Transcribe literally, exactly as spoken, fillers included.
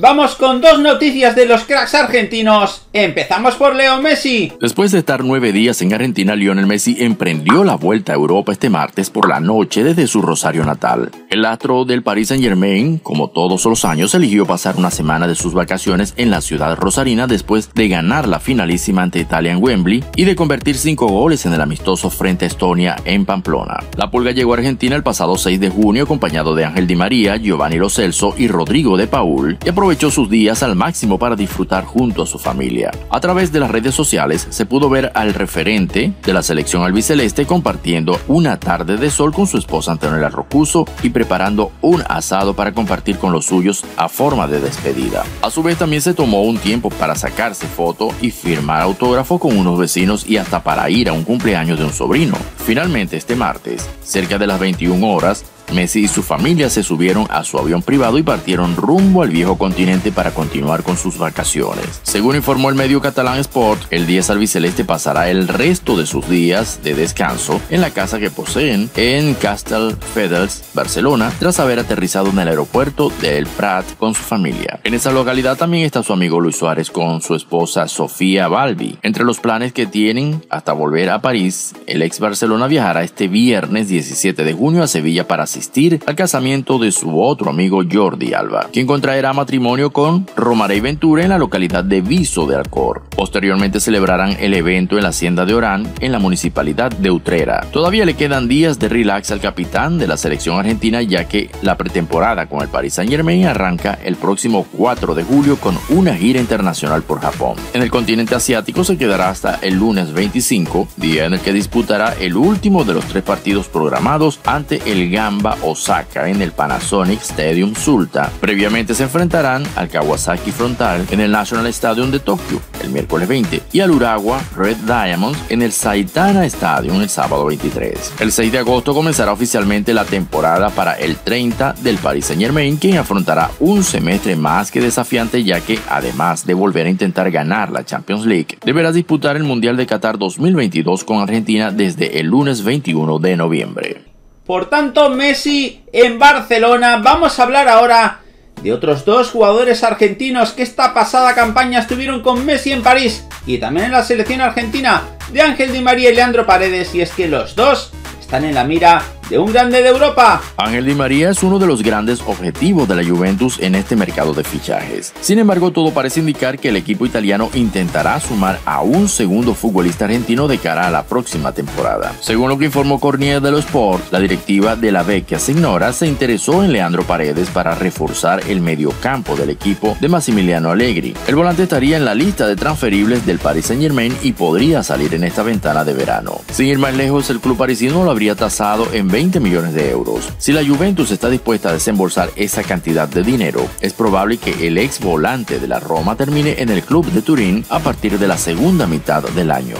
Vamos con dos noticias de los cracks argentinos. Empezamos por Leo Messi. Después de estar nueve días en Argentina, Lionel Messi emprendió la vuelta a Europa este martes por la noche desde su Rosario natal. El astro del Paris Saint-Germain, como todos los años, eligió pasar una semana de sus vacaciones en la ciudad rosarina después de ganar la finalísima ante Italia en Wembley y de convertir cinco goles en el amistoso frente a Estonia en Pamplona. La pulga llegó a Argentina el pasado seis de junio acompañado de Ángel Di María, Giovanni Lo Celso y Rodrigo de Paul, y aprovechó sus días al máximo para disfrutar junto a su familia. A través de las redes sociales se pudo ver al referente de la selección albiceleste compartiendo una tarde de sol con su esposa Antonella Roccuzzo y preparando un asado para compartir con los suyos a forma de despedida. A su vez también se tomó un tiempo para sacarse foto y firmar autógrafo con unos vecinos y hasta para ir a un cumpleaños de un sobrino. Finalmente este martes, cerca de las veintiuna horas, Messi y su familia se subieron a su avión privado y partieron rumbo al viejo continente para continuar con sus vacaciones. Según informó el medio catalán Sport, el diez albiceleste pasará el resto de sus días de descanso en la casa que poseen en Castelldefels, Barcelona, tras haber aterrizado en el aeropuerto del Prat con su familia. En esa localidad también está su amigo Luis Suárez con su esposa Sofía Balbi. Entre los planes que tienen hasta volver a París, el ex Barcelona viajará este viernes diecisiete de junio a Sevilla para asistir al casamiento de su otro amigo Jordi Alba, quien contraerá matrimonio con Romarey Ventura en la localidad de Viso de Alcor. Posteriormente celebrarán el evento en la hacienda de Orán, en la municipalidad de Utrera. Todavía le quedan días de relax al capitán de la selección argentina, ya que la pretemporada con el Paris Saint-Germain arranca el próximo cuatro de julio con una gira internacional por Japón. En el continente asiático se quedará hasta el lunes veinticinco, día en el que disputará el último de los tres partidos programados ante el Gamba Osaka en el Panasonic Stadium Suita. Previamente se enfrentarán al Kawasaki Frontal en el National Stadium de Tokio el miércoles veinte y al Urawa Red Diamonds en el Saitama Stadium el sábado veintitrés. El seis de agosto comenzará oficialmente la temporada para el treinta del Paris Saint-Germain, quien afrontará un semestre más que desafiante, ya que además de volver a intentar ganar la Champions League, deberá disputar el Mundial de Qatar dos mil veintidós con Argentina desde el lunes veintiuno de noviembre. Por tanto, Messi en Barcelona. Vamos a hablar ahora de otros dos jugadores argentinos que esta pasada campaña estuvieron con Messi en París y también en la selección argentina, de Ángel Di María y Leandro Paredes, y es que los dos están en la mira de un grande de Europa. Ángel Di María es uno de los grandes objetivos de la Juventus en este mercado de fichajes. Sin embargo, todo parece indicar que el equipo italiano intentará sumar a un segundo futbolista argentino de cara a la próxima temporada. Según lo que informó Corriere dello Sport, la directiva de la Vecchia Signora se interesó en Leandro Paredes para reforzar el mediocampo del equipo de Massimiliano Allegri. El volante estaría en la lista de transferibles del Paris Saint-Germain y podría salir en esta ventana de verano. Sin ir más lejos, el club parisino lo habría tasado en veinte millones de euros. Si la Juventus está dispuesta a desembolsar esa cantidad de dinero, es probable que el ex volante de la Roma termine en el club de Turín a partir de la segunda mitad del año.